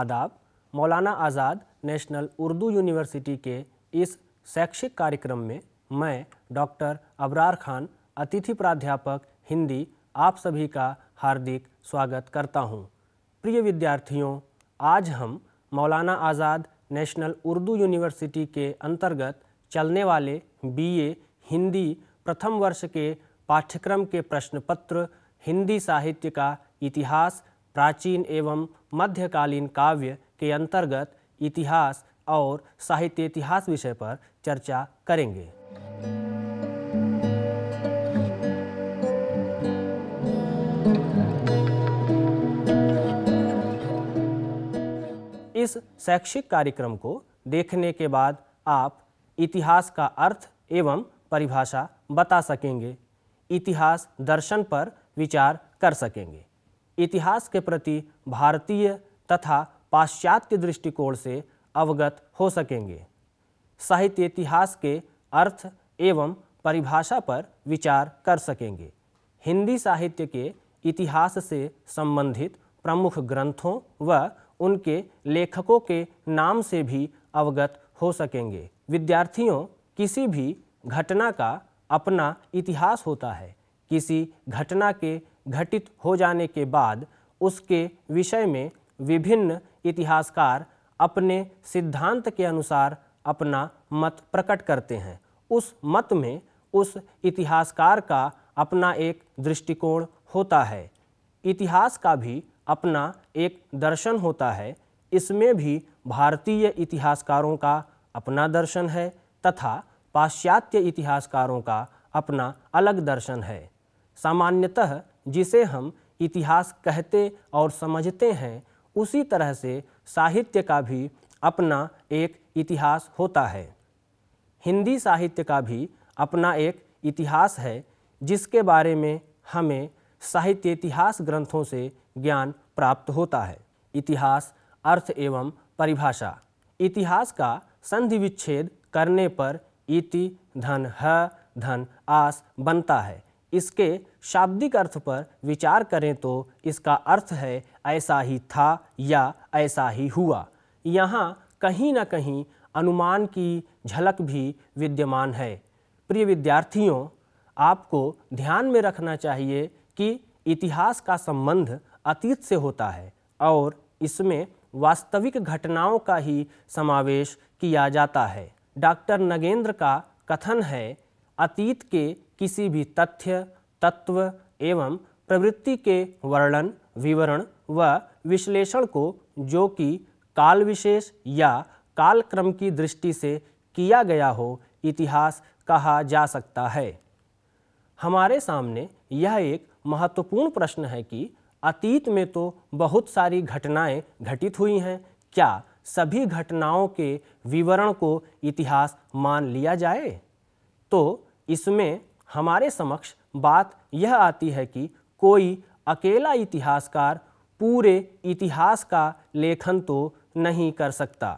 आदाब। मौलाना आज़ाद national Urdu university के इस शैक्षिक कार्यक्रम में मैं डॉक्टर अबरार खान, अतिथि प्राध्यापक हिंदी, आप सभी का हार्दिक स्वागत करता हूं। प्रिय विद्यार्थियों, आज हम मौलाना आज़ाद नेशनल उर्दू यूनिवर्सिटी के अंतर्गत चलने वाले बीए हिंदी प्रथम वर्ष के पाठ्यक्रम के प्रश्नपत्र हिंदी साहित्य का इतिहास, प्राचीन एवं मध्यकालीन काव्य के अंतर्गत इतिहास और साहित्य इतिहास विषय पर चर्चा करेंगे। इस शैक्षिक कार्यक्रम को देखने के बाद आप इतिहास का अर्थ एवं परिभाषा बता सकेंगे, इतिहास दर्शन पर विचार कर सकेंगे, इतिहास के प्रति भारतीय तथा पाश्चात्य दृष्टिकोण से अवगत हो सकेंगे, साहित्य इतिहास के अर्थ एवं परिभाषा पर विचार कर सकेंगे, हिंदी साहित्य के इतिहास से संबंधित प्रमुख ग्रंथों व उनके लेखकों के नाम से भी अवगत हो सकेंगे। विद्यार्थियों, किसी भी घटना का अपना इतिहास होता है। किसी घटना के घटित हो जाने के बाद उसके विषय में विभिन्न इतिहासकार अपने सिद्धांत के अनुसार अपना मत प्रकट करते हैं। उस मत में उस इतिहासकार का अपना एक दृष्टिकोण होता है, इतिहास का भी अपना एक दर्शन होता है। इसमें भी भारतीय इतिहासकारों का अपना दर्शन है तथा पाश्चात्य इतिहासकारों का अपना अलग दर्शन है। सामान्यतः जिसे हम इतिहास कहते और समझते हैं, उसी तरह से साहित्य का भी अपना एक इतिहास होता है। हिंदी साहित्य का भी अपना एक इतिहास है, जिसके बारे में हमें साहित्य इतिहास ग्रंथों से ज्ञान प्राप्त होता है। इतिहास, अर्थ एवं परिभाषा। इतिहास का संधि विच्छेद करने पर इति धन ह धन आस बनता है। इसके शाब्दिक अर्थ पर विचार करें तो इसका अर्थ है ऐसा ही था या ऐसा ही हुआ। यहाँ कहीं ना कहीं अनुमान की झलक भी विद्यमान है। प्रिय विद्यार्थियों, आपको ध्यान में रखना चाहिए कि इतिहास का संबंध अतीत से होता है और इसमें वास्तविक घटनाओं का ही समावेश किया जाता है। डॉक्टर नगेंद्र का कथन है, अतीत के किसी भी तथ्य, तत्व एवं प्रवृत्ति के वर्णन, विवरण व विश्लेषण को जो कि काल विशेष या कालक्रम की दृष्टि से किया गया हो, इतिहास कहा जा सकता है। हमारे सामने यह एक महत्वपूर्ण प्रश्न है कि अतीत में तो बहुत सारी घटनाएं घटित हुई हैं, क्या सभी घटनाओं के विवरण को इतिहास मान लिया जाए? तो इसमें हमारे समक्ष बात यह आती है कि कोई अकेला इतिहासकार पूरे इतिहास का लेखन तो नहीं कर सकता।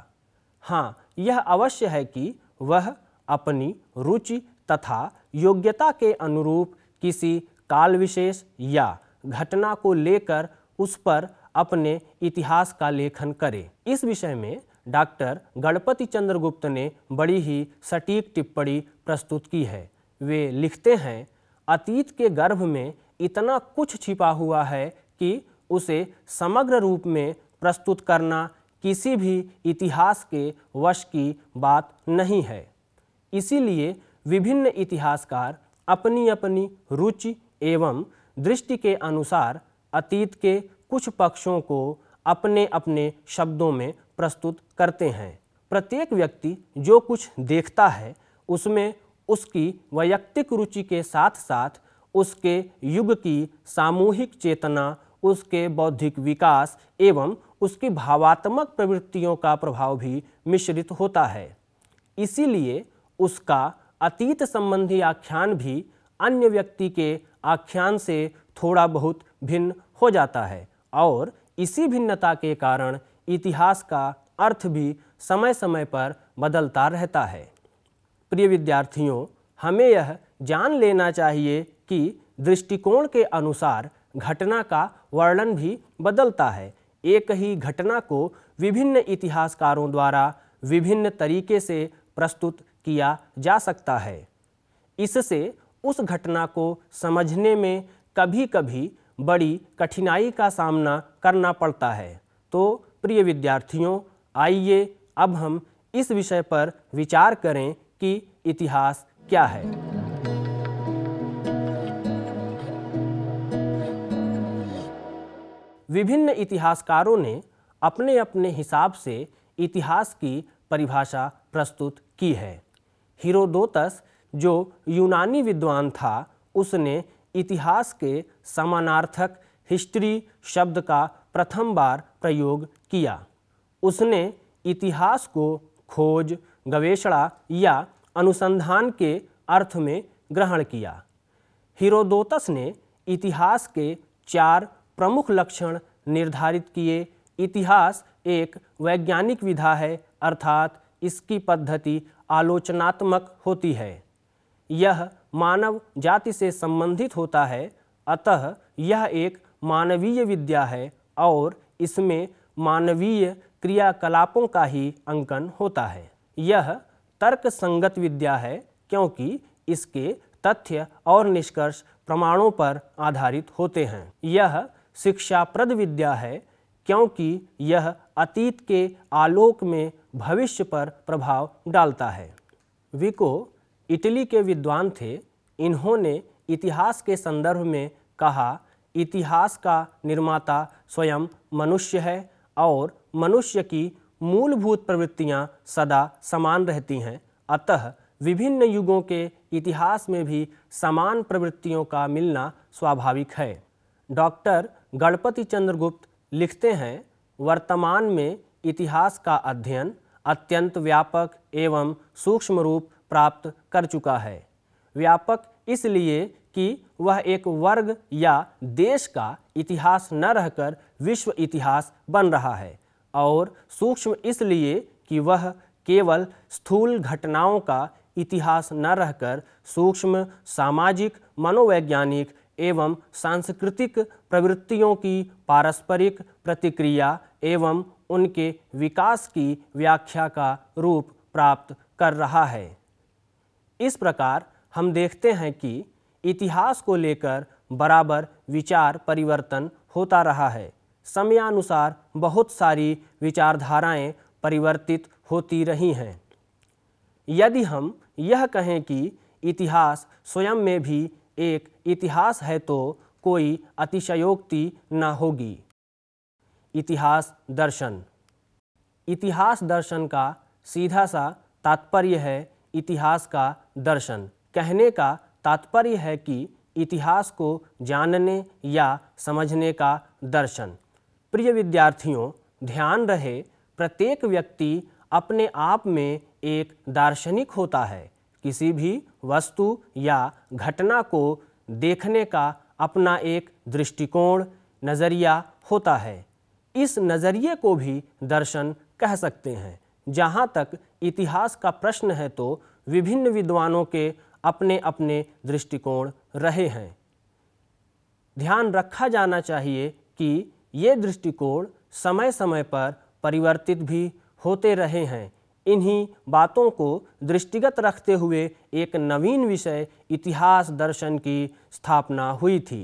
हाँ, यह अवश्य है कि वह अपनी रुचि तथा योग्यता के अनुरूप किसी काल विशेष या घटना को लेकर उस पर अपने इतिहास का लेखन करे। इस विषय में डॉक्टर गणपति चंद्रगुप्त ने बड़ी ही सटीक टिप्पणी प्रस्तुत की है। वे लिखते हैं, अतीत के गर्भ में इतना कुछ छिपा हुआ है कि उसे समग्र रूप में प्रस्तुत करना किसी भी इतिहास के वश की बात नहीं है। इसीलिए विभिन्न इतिहासकार अपनी अपनी रुचि एवं दृष्टि के अनुसार अतीत के कुछ पक्षों को अपने अपने शब्दों में प्रस्तुत करते हैं। प्रत्येक व्यक्ति जो कुछ देखता है उसमें उसकी वैयक्तिक रुचि के साथ साथ उसके युग की सामूहिक चेतना, उसके बौद्धिक विकास एवं उसकी भावात्मक प्रवृत्तियों का प्रभाव भी मिश्रित होता है। इसीलिए उसका अतीत संबंधी आख्यान भी अन्य व्यक्ति के आख्यान से थोड़ा बहुत भिन्न हो जाता है और इसी भिन्नता के कारण इतिहास का अर्थ भी समय समय पर बदलता रहता है। प्रिय विद्यार्थियों, हमें यह जान लेना चाहिए कि दृष्टिकोण के अनुसार घटना का वर्णन भी बदलता है। एक ही घटना को विभिन्न इतिहासकारों द्वारा विभिन्न तरीके से प्रस्तुत किया जा सकता है। इससे उस घटना को समझने में कभी कभी बड़ी कठिनाई का सामना करना पड़ता है। तो प्रिय विद्यार्थियों, आइए अब हम इस विषय पर विचार करें कि इतिहास क्या है। विभिन्न इतिहासकारों ने अपने अपने हिसाब से इतिहास की परिभाषा प्रस्तुत की है। हेरोडोटस जो यूनानी विद्वान था, उसने इतिहास के समानार्थक हिस्ट्री शब्द का प्रथम बार प्रयोग किया। उसने इतिहास को खोज, गवेषणा या अनुसंधान के अर्थ में ग्रहण किया। हेरोडोटस ने इतिहास के 4 प्रमुख लक्षण निर्धारित किए। इतिहास एक वैज्ञानिक विधा है, अर्थात इसकी पद्धति आलोचनात्मक होती है। यह मानव जाति से संबंधित होता है, अतः यह एक मानवीय विद्या है और इसमें मानवीय क्रियाकलापों का ही अंकन होता है। यह तर्क संगत विद्या है क्योंकि इसके तथ्य और निष्कर्ष प्रमाणों पर आधारित होते हैं। यह शिक्षाप्रद विद्या है क्योंकि यह अतीत के आलोक में भविष्य पर प्रभाव डालता है। विको इटली के विद्वान थे। इन्होंने इतिहास के संदर्भ में कहा, इतिहास का निर्माता स्वयं मनुष्य है और मनुष्य की मूलभूत प्रवृत्तियां सदा समान रहती हैं, अतः विभिन्न युगों के इतिहास में भी समान प्रवृत्तियों का मिलना स्वाभाविक है। डॉक्टर गणपति चंद्रगुप्त लिखते हैं, वर्तमान में इतिहास का अध्ययन अत्यंत व्यापक एवं सूक्ष्म रूप प्राप्त कर चुका है। व्यापक इसलिए कि वह एक वर्ग या देश का इतिहास न रहकर विश्व इतिहास बन रहा है, और सूक्ष्म इसलिए कि वह केवल स्थूल घटनाओं का इतिहास न रहकर सूक्ष्म सामाजिक, मनोवैज्ञानिक एवं सांस्कृतिक प्रवृत्तियों की पारस्परिक प्रतिक्रिया एवं उनके विकास की व्याख्या का रूप प्राप्त कर रहा है। इस प्रकार हम देखते हैं कि इतिहास को लेकर बराबर विचार परिवर्तन होता रहा है। समयानुसार बहुत सारी विचारधाराएं परिवर्तित होती रही हैं। यदि हम यह कहें कि इतिहास स्वयं में भी एक इतिहास है तो कोई अतिशयोक्ति न होगी। इतिहास दर्शन। इतिहास दर्शन का सीधा सा तात्पर्य है इतिहास का दर्शन। कहने का तात्पर्य है कि इतिहास को जानने या समझने का दर्शन। प्रिय विद्यार्थियों, ध्यान रहे, प्रत्येक व्यक्ति अपने आप में एक दार्शनिक होता है। किसी भी वस्तु या घटना को देखने का अपना एक दृष्टिकोण, नज़रिया होता है। इस नज़रिए को भी दर्शन कह सकते हैं। जहाँ तक इतिहास का प्रश्न है तो विभिन्न विद्वानों के अपने अपने दृष्टिकोण रहे हैं। ध्यान रखा जाना चाहिए कि ये दृष्टिकोण समय समय पर परिवर्तित भी होते रहे हैं। इन्हीं बातों को दृष्टिगत रखते हुए एक नवीन विषय इतिहास दर्शन की स्थापना हुई थी।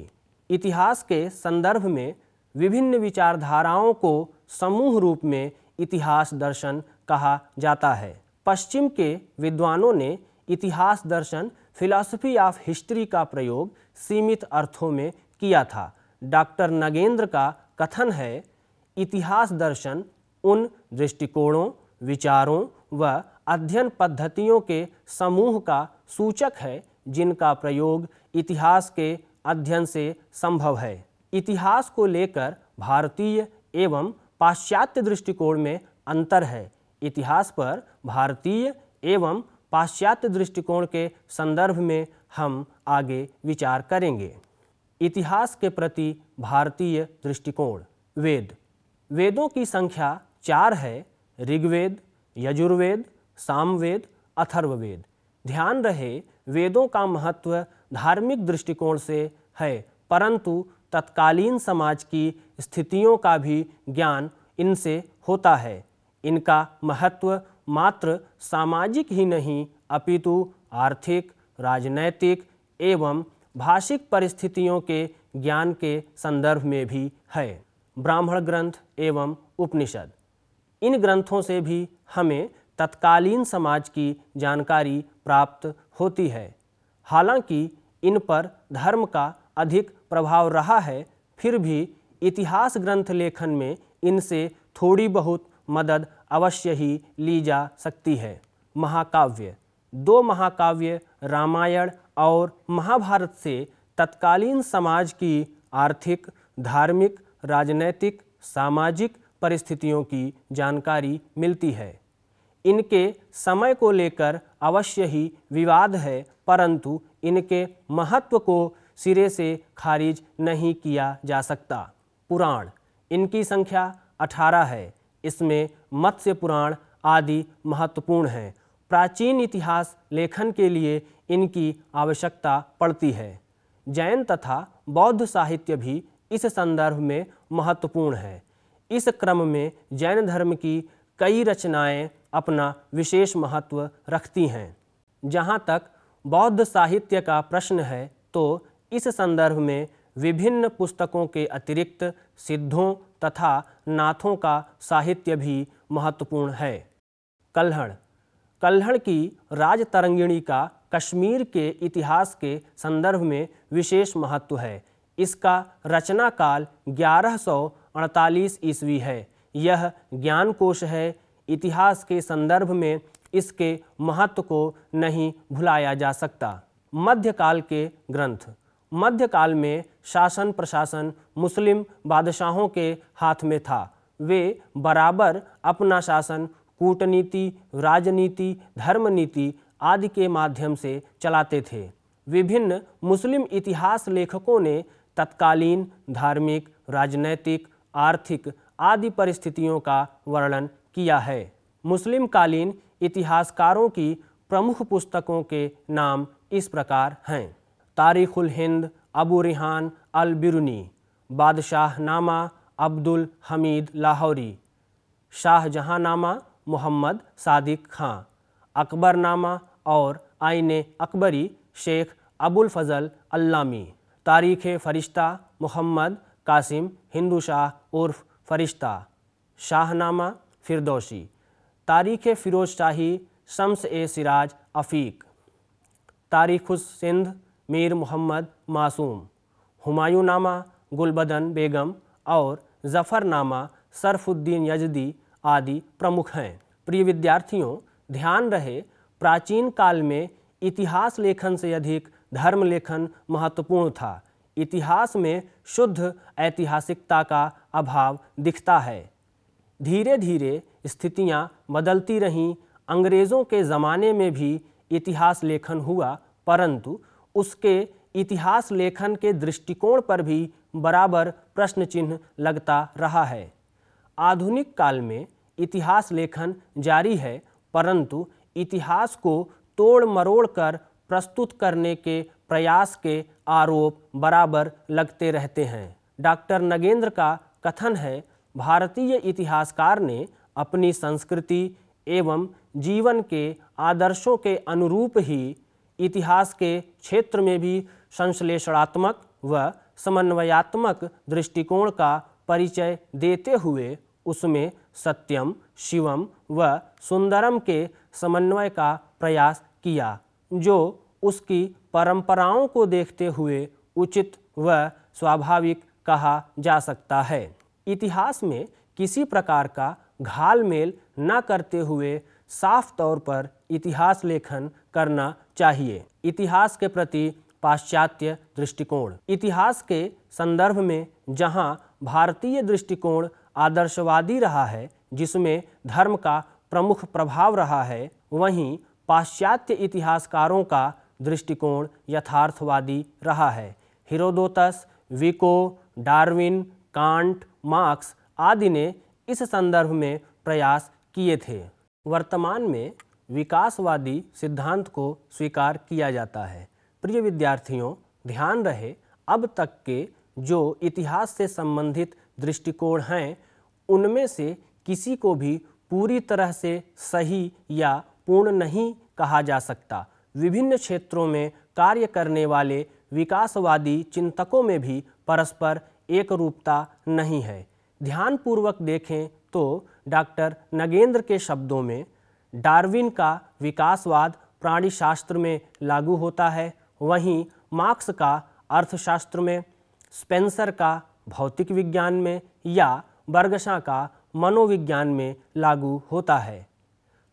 इतिहास के संदर्भ में विभिन्न विचारधाराओं को समूह रूप में इतिहास दर्शन कहा जाता है। पश्चिम के विद्वानों ने इतिहास दर्शन, फिलॉसफी ऑफ हिस्ट्री का प्रयोग सीमित अर्थों में किया था। डॉक्टर नगेंद्र का कथन है, इतिहास दर्शन उन दृष्टिकोणों, विचारों व अध्ययन पद्धतियों के समूह का सूचक है जिनका प्रयोग इतिहास के अध्ययन से संभव है। इतिहास को लेकर भारतीय एवं पाश्चात्य दृष्टिकोण में अंतर है। इतिहास पर भारतीय एवं पाश्चात्य दृष्टिकोण के संदर्भ में हम आगे विचार करेंगे। इतिहास के प्रति भारतीय दृष्टिकोण। वेद। वेदों की संख्या 4 है, ऋग्वेद, यजुर्वेद, सामवेद, अथर्ववेद। ध्यान रहे, वेदों का महत्व धार्मिक दृष्टिकोण से है, परंतु तत्कालीन समाज की स्थितियों का भी ज्ञान इनसे होता है। इनका महत्व मात्र सामाजिक ही नहीं अपितु आर्थिक, राजनैतिक एवं भाषिक परिस्थितियों के ज्ञान के संदर्भ में भी है। ब्राह्मण ग्रंथ एवं उपनिषद, इन ग्रंथों से भी हमें तत्कालीन समाज की जानकारी प्राप्त होती है। हालांकि इन पर धर्म का अधिक प्रभाव रहा है, फिर भी इतिहास ग्रंथ लेखन में इनसे थोड़ी बहुत मदद अवश्य ही ली जा सकती है। महाकाव्य, दो महाकाव्य रामायण और महाभारत से तत्कालीन समाज की आर्थिक, धार्मिक, राजनैतिक, सामाजिक परिस्थितियों की जानकारी मिलती है। इनके समय को लेकर अवश्य ही विवाद है, परंतु इनके महत्व को सिरे से खारिज नहीं किया जा सकता। पुराण, इनकी संख्या 18 है। इसमें मत्स्य पुराण आदि महत्वपूर्ण हैं। प्राचीन इतिहास लेखन के लिए इनकी आवश्यकता पड़ती है। जैन तथा बौद्ध साहित्य भी इस संदर्भ में महत्वपूर्ण है। इस क्रम में जैन धर्म की कई रचनाएं अपना विशेष महत्व रखती हैं। जहां तक बौद्ध साहित्य का प्रश्न है, तो इस संदर्भ में विभिन्न पुस्तकों के अतिरिक्त सिद्धों तथा नाथों का साहित्य भी महत्वपूर्ण है। कल्हण, कल्हण की राजतरंगिणी का कश्मीर के इतिहास के संदर्भ में विशेष महत्व है। इसका रचना काल 1148 ईस्वी है। यह ज्ञानकोश है। इतिहास के संदर्भ में इसके महत्व को नहीं भुलाया जा सकता। मध्यकाल के ग्रंथ, मध्यकाल में शासन प्रशासन मुस्लिम बादशाहों के हाथ में था। वे बराबर अपना शासन कूटनीति, राजनीति, धर्मनीति आदि के माध्यम से चलाते थे। विभिन्न मुस्लिम इतिहास लेखकों ने तत्कालीन धार्मिक, राजनैतिक, आर्थिक आदि परिस्थितियों का वर्णन किया है। मुस्लिम कालीन इतिहासकारों की प्रमुख पुस्तकों के नाम इस प्रकार हैं। तारीखुल हिंद, अबू रिहान अल बिरुनी, बादशाहनामा, अब्दुल हमीद लाहौरी, शाहजहांनामा, मुहम्मद सादिक खां, अकबरनामा और आईने अकबरी, शेख अबुल फजल अल्लामी, तारीख़ फरिश्ता, मुहम्मद कासिम हिंदू शाह उर्फ फरिश्ता, शाहनामा, फिरदौसी, तारीख़ फ़िरोज़ शाही, शम्स ए सिराज अफीक, तारीख़ुस सिंध, मीर मुहम्मद मासूम, हुमायूँनामा, गुलबदन बेगम और ज़फ़रनामा, सरफुद्दीन यजदी आदि प्रमुख हैं। प्रिय विद्यार्थियों, ध्यान रहे, प्राचीन काल में इतिहास लेखन से अधिक धर्म लेखन महत्वपूर्ण था। इतिहास में शुद्ध ऐतिहासिकता का अभाव दिखता है। धीरे धीरे स्थितियां बदलती रहीं। अंग्रेज़ों के ज़माने में भी इतिहास लेखन हुआ, परंतु उसके इतिहास लेखन के दृष्टिकोण पर भी बराबर प्रश्न चिन्ह लगता रहा है। आधुनिक काल में इतिहास लेखन जारी है, परंतु इतिहास को तोड़ मरोड़ कर प्रस्तुत करने के प्रयास के आरोप बराबर लगते रहते हैं। डॉक्टर नगेंद्र का कथन है, भारतीय इतिहासकार ने अपनी संस्कृति एवं जीवन के आदर्शों के अनुरूप ही इतिहास के क्षेत्र में भी संश्लेषणात्मक व समन्वयात्मक दृष्टिकोण का परिचय देते हुए उसमें सत्यम, शिवम व सुंदरम के समन्वय का प्रयास किया, जो उसकी परंपराओं को देखते हुए उचित व स्वाभाविक कहा जा सकता है। इतिहास में किसी प्रकार का घालमेल न करते हुए साफ तौर पर इतिहास लेखन करना चाहिए। इतिहास के प्रति पाश्चात्य दृष्टिकोण, इतिहास के संदर्भ में जहां भारतीय दृष्टिकोण आदर्शवादी रहा है, जिसमें धर्म का प्रमुख प्रभाव रहा है, वहीं पाश्चात्य इतिहासकारों का दृष्टिकोण यथार्थवादी रहा है। Herodotus, Vico, Darwin, Kant, Marx आदि ने इस संदर्भ में प्रयास किए थे। वर्तमान में विकासवादी सिद्धांत को स्वीकार किया जाता है। प्रिय विद्यार्थियों, ध्यान रहे, अब तक के जो इतिहास से संबंधित दृष्टिकोण हैं उनमें से किसी को भी पूरी तरह से सही या पूर्ण नहीं कहा जा सकता। विभिन्न क्षेत्रों में कार्य करने वाले विकासवादी चिंतकों में भी परस्पर एक रूपता नहीं है। ध्यानपूर्वक देखें तो डॉक्टर नगेंद्र के शब्दों में डार्विन का विकासवाद प्राणीशास्त्र में लागू होता है, वहीं मार्क्स का अर्थशास्त्र में, स्पेंसर का भौतिक विज्ञान में या बर्गशा का मनोविज्ञान में लागू होता है।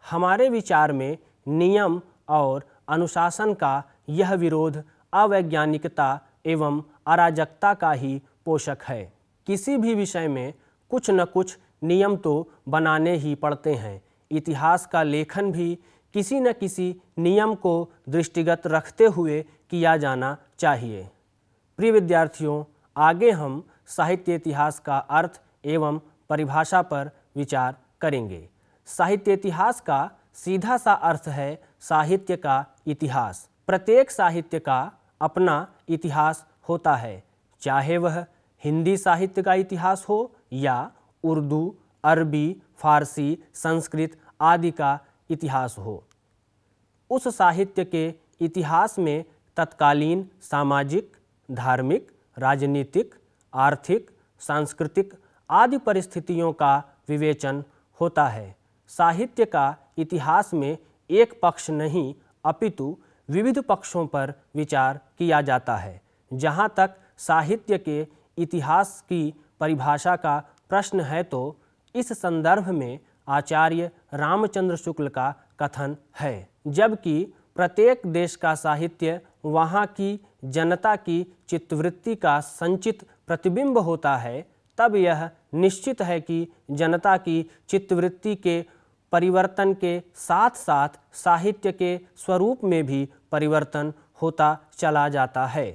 हमारे विचार में नियम और अनुशासन का यह विरोध अवैज्ञानिकता एवं अराजकता का ही पोषक है। किसी भी विषय में कुछ न कुछ नियम तो बनाने ही पड़ते हैं। इतिहास का लेखन भी किसी न किसी नियम को दृष्टिगत रखते हुए किया जाना चाहिए। प्रिय विद्यार्थियों, आगे हम साहित्य इतिहास का अर्थ एवं परिभाषा पर विचार करेंगे। साहित्य इतिहास का सीधा सा अर्थ है साहित्य का इतिहास। प्रत्येक साहित्य का अपना इतिहास होता है, चाहे वह हिंदी साहित्य का इतिहास हो या उर्दू, अरबी, फारसी, संस्कृत आदि का इतिहास हो। उस साहित्य के इतिहास में तत्कालीन सामाजिक, धार्मिक, राजनीतिक, आर्थिक, सांस्कृतिक आदि परिस्थितियों का विवेचन होता है। साहित्य का इतिहास में एक पक्ष नहीं अपितु विविध पक्षों पर विचार किया जाता है। जहाँ तक साहित्य के इतिहास की परिभाषा का प्रश्न है तो इस संदर्भ में आचार्य रामचंद्र शुक्ल का कथन है, जबकि प्रत्येक देश का साहित्य वहाँ की जनता की चित्तवृत्ति का संचित प्रतिबिंब होता है, तब यह निश्चित है कि जनता की चित्तवृत्ति के परिवर्तन के साथ साथ साहित्य के स्वरूप में भी परिवर्तन होता चला जाता है।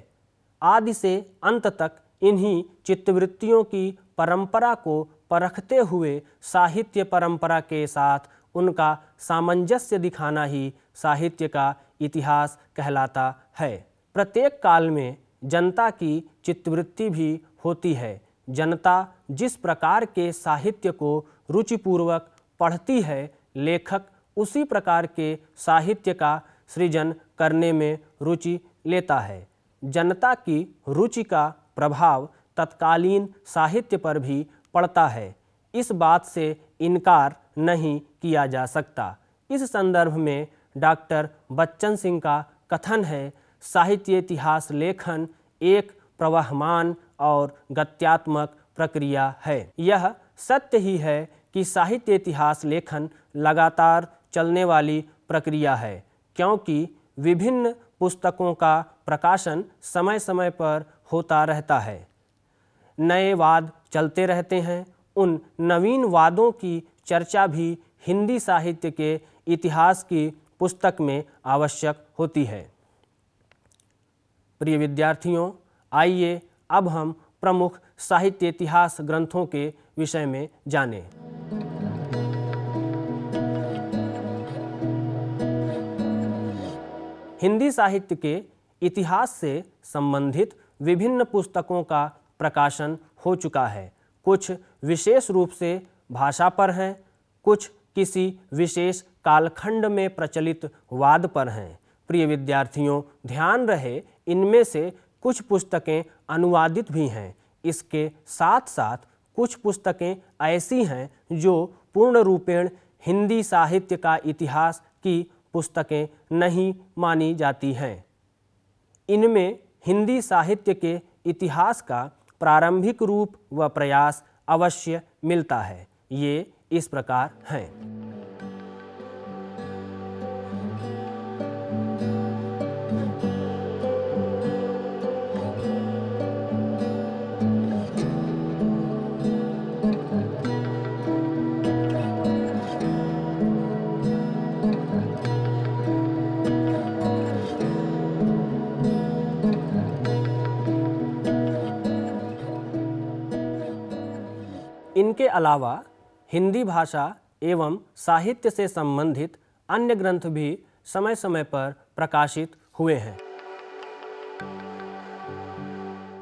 आदि से अंत तक इन्हीं चित्तवृत्तियों की परंपरा को परखते हुए साहित्य परंपरा के साथ उनका सामंजस्य दिखाना ही साहित्य का इतिहास कहलाता है। प्रत्येक काल में जनता की चित्तवृत्ति भी होती है। जनता जिस प्रकार के साहित्य को रुचिपूर्वक पढ़ती है, लेखक उसी प्रकार के साहित्य का सृजन करने में रुचि लेता है। जनता की रुचि का प्रभाव तत्कालीन साहित्य पर भी पड़ता है, इस बात से इनकार नहीं किया जा सकता। इस संदर्भ में डॉक्टर बच्चन सिंह का कथन है, साहित्य इतिहास लेखन एक प्रवाहमान और गत्यात्मक प्रक्रिया है। यह सत्य ही है कि साहित्य इतिहास लेखन लगातार चलने वाली प्रक्रिया है, क्योंकि विभिन्न पुस्तकों का प्रकाशन समय समय पर होता रहता है। नए वाद चलते रहते हैं। उन नवीन वादों की चर्चा भी हिंदी साहित्य के इतिहास की पुस्तक में आवश्यक होती है। प्रिय विद्यार्थियों, आइए अब हम प्रमुख साहित्य इतिहास ग्रंथों के विषय में जानें। हिंदी साहित्य के इतिहास से संबंधित विभिन्न पुस्तकों का प्रकाशन हो चुका है। कुछ विशेष रूप से भाषा पर हैं, कुछ किसी विशेष कालखंड में प्रचलित वाद पर हैं। प्रिय विद्यार्थियों, ध्यान रहे इनमें से कुछ पुस्तकें अनुवादित भी हैं। इसके साथ साथ कुछ पुस्तकें ऐसी हैं जो पूर्ण रूपेण हिंदी साहित्य का इतिहास की पुस्तकें नहीं मानी जाती हैं। इनमें हिंदी साहित्य के इतिहास का प्रारंभिक रूप व प्रयास अवश्य मिलता है। ये इस प्रकार हैं: इनके अलावा हिंदी भाषा एवं साहित्य से संबंधित अन्य ग्रंथ भी समय समय पर प्रकाशित हुए हैं।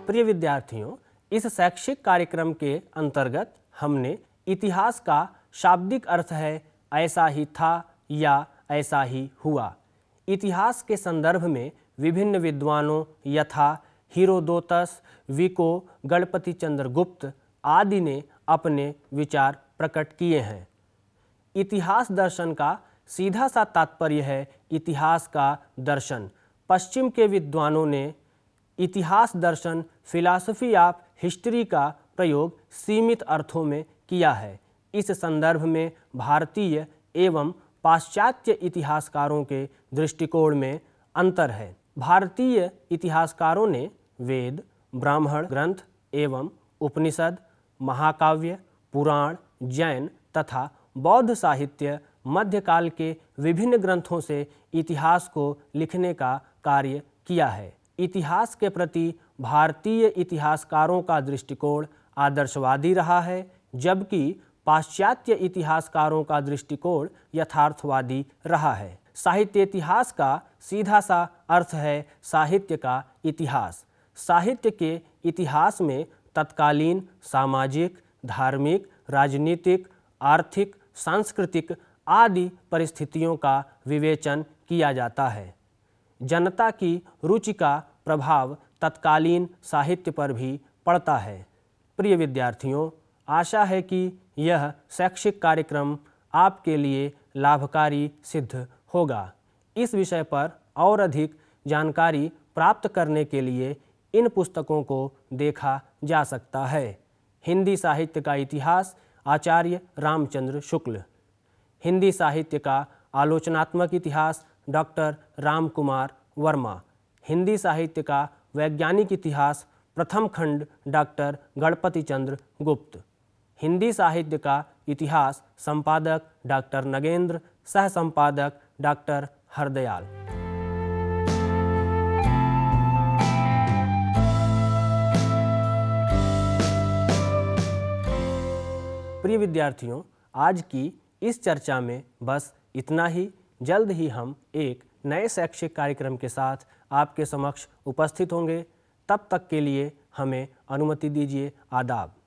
प्रिय विद्यार्थियों, इस शैक्षिक कार्यक्रम के अंतर्गत हमने इतिहास का शाब्दिक अर्थ है ऐसा ही था या ऐसा ही हुआ। इतिहास के संदर्भ में विभिन्न विद्वानों यथा हेरोडोटस, विको, गणपति चंद्रगुप्त आदि ने अपने विचार प्रकट किए हैं। इतिहास दर्शन का सीधा सा तात्पर्य है इतिहास का दर्शन। पश्चिम के विद्वानों ने इतिहास दर्शन फिलॉसफी ऑफ हिस्ट्री का प्रयोग सीमित अर्थों में किया है। इस संदर्भ में भारतीय एवं पाश्चात्य इतिहासकारों के दृष्टिकोण में अंतर है। भारतीय इतिहासकारों ने वेद, ब्राह्मण ग्रंथ एवं उपनिषद, महाकाव्य, पुराण, जैन तथा बौद्ध साहित्य, मध्यकाल के विभिन्न ग्रंथों से इतिहास को लिखने का कार्य किया है। इतिहास के प्रति भारतीय इतिहासकारों का दृष्टिकोण आदर्शवादी रहा है, जबकि पाश्चात्य इतिहासकारों का दृष्टिकोण यथार्थवादी रहा है। साहित्य इतिहास का सीधा सा अर्थ है साहित्य का इतिहास। साहित्य के इतिहास में तत्कालीन सामाजिक, धार्मिक, राजनीतिक, आर्थिक, सांस्कृतिक आदि परिस्थितियों का विवेचन किया जाता है। जनता की रुचि का प्रभाव तत्कालीन साहित्य पर भी पड़ता है। प्रिय विद्यार्थियों, आशा है कि यह शैक्षिक कार्यक्रम आपके लिए लाभकारी सिद्ध होगा। इस विषय पर और अधिक जानकारी प्राप्त करने के लिए इन पुस्तकों को देखा जा सकता है। हिंदी साहित्य का इतिहास, आचार्य रामचंद्र शुक्ल। हिंदी साहित्य का आलोचनात्मक इतिहास, डॉक्टर रामकुमार वर्मा। हिंदी साहित्य का वैज्ञानिक इतिहास, प्रथम खंड, डॉक्टर गणपति चंद्रगुप्त। हिंदी साहित्य का इतिहास, संपादक डॉक्टर नगेंद्र, सह संपादक डॉक्टर हरदयाल। प्रिय विद्यार्थियों, आज की इस चर्चा में बस इतना ही। जल्द ही हम एक नए शैक्षिक कार्यक्रम के साथ आपके समक्ष उपस्थित होंगे। तब तक के लिए हमें अनुमति दीजिए। आदाब।